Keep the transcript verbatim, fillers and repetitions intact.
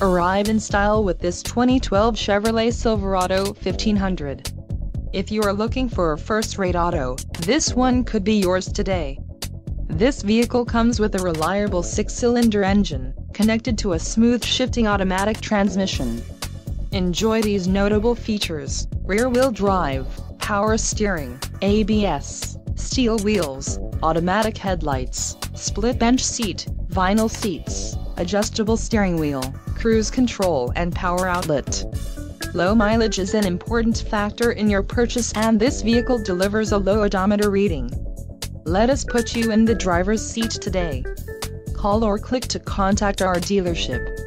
Arrive in style with this twenty twelve Chevrolet Silverado fifteen hundred. If you are looking for a first-rate auto, this one could be yours today. This vehicle comes with a reliable six-cylinder engine, connected to a smooth shifting automatic transmission. Enjoy these notable features: rear-wheel drive, power steering, A B S, steel wheels, automatic headlights, split bench seat, vinyl seats, adjustable steering wheel, cruise control and power outlet. Low mileage is an important factor in your purchase, and this vehicle delivers a low odometer reading. Let us put you in the driver's seat today. Call or click to contact our dealership.